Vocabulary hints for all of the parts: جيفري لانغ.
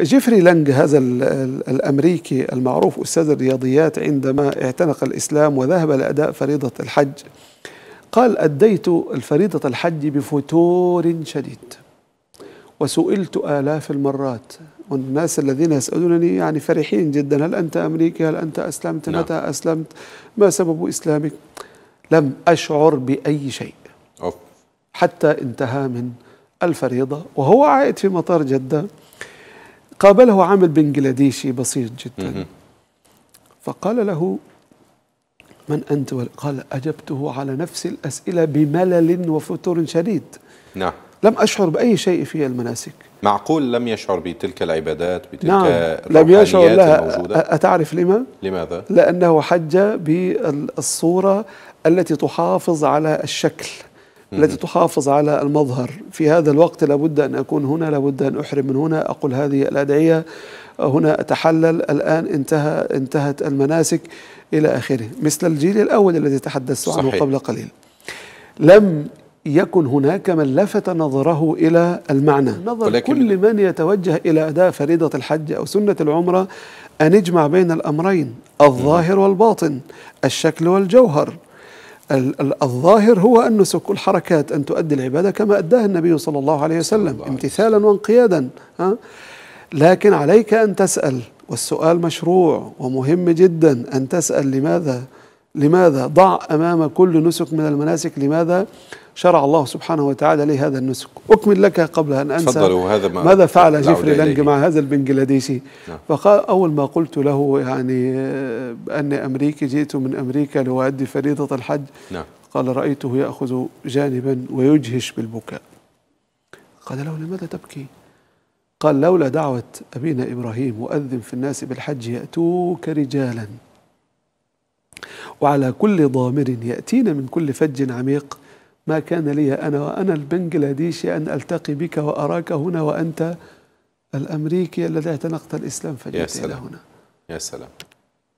جيفري لانغ هذا الأمريكي المعروف أستاذ الرياضيات، عندما اعتنق الإسلام وذهب لأداء فريضة الحج قال: أديت فريضة الحج بفتور شديد، وسئلت آلاف المرات، والناس الذين يسألونني يعني فرحين جدا: هل أنت أمريكي؟ هل أنت أسلمت؟ متى أسلمت؟ ما سبب إسلامك؟ لم أشعر بأي شيء حتى انتهى من الفريضة. وهو عائد في مطار جدة قابله عامل بنجلاديشي بسيط جدا، فقال له: من أنت؟ قال: أجبته على نفس الأسئلة بملل وفتور شديد، نعم، لم أشعر بأي شيء في المناسك. معقول لم يشعر بتلك العبادات، بتلك لم يشعر لها. أتعرف لماذا؟ لأنه حج بالصورة التي تحافظ على الشكل، التي تحافظ على المظهر. في هذا الوقت لابد أن أكون هنا، لابد أن أحرم من هنا، أقول هذه الأدعية هنا، أتحلل الآن، انتهت المناسك إلى آخره، مثل الجيل الأول الذي تحدثت عنه قبل قليل. لم يكن هناك من لفت نظره إلى المعنى. نظر كل من يتوجه إلى أداء فريضة الحج أو سنة العمرة أن يجمع بين الأمرين: الظاهر والباطن، الشكل والجوهر. الظاهر هو أن نسك الحركات، أن تؤدي العبادة كما أداها النبي صلى الله عليه وسلم امتثالا وانقيادا، لكن عليك أن تسأل، والسؤال مشروع ومهم جدا أن تسأل لماذا؟ لماذا؟ ضع أمام كل نسك من المناسك لماذا شرع الله سبحانه وتعالى لهذا النسك. أكمل لك قبل أن أنسى ماذا فعل جيفري لانغ مع هذا البنجلاديشي. فقال: أول ما قلت له يعني أني أمريكي، جئت من أمريكا لأؤدي فريضة الحج، قال: رأيته يأخذ جانبا ويجهش بالبكاء. قال له: لماذا تبكي؟ قال: لولا دعوة أبينا إبراهيم: وأذن في الناس بالحج يأتوك رجالا وعلى كل ضامر يأتين من كل فج عميق، ما كان لي أنا وأنا البنجلاديشي أن ألتقي بك وأراك هنا وأنت الأمريكي الذي اعتنقت الإسلام فجئت إلى هنا. يا سلام،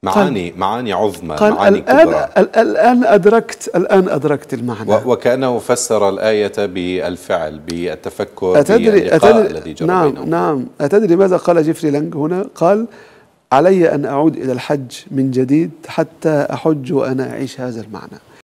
معاني عظمى، معاني كبرى. الآن أدركت المعنى. وكأنه فسر الآية بالفعل، بالتفكر، باللقاء الذي جرى بينهم. نعم. أتدري ماذا قال جيفري لانغ هنا؟ قال: علي أن أعود إلى الحج من جديد حتى أحج وأنا أعيش هذا المعنى.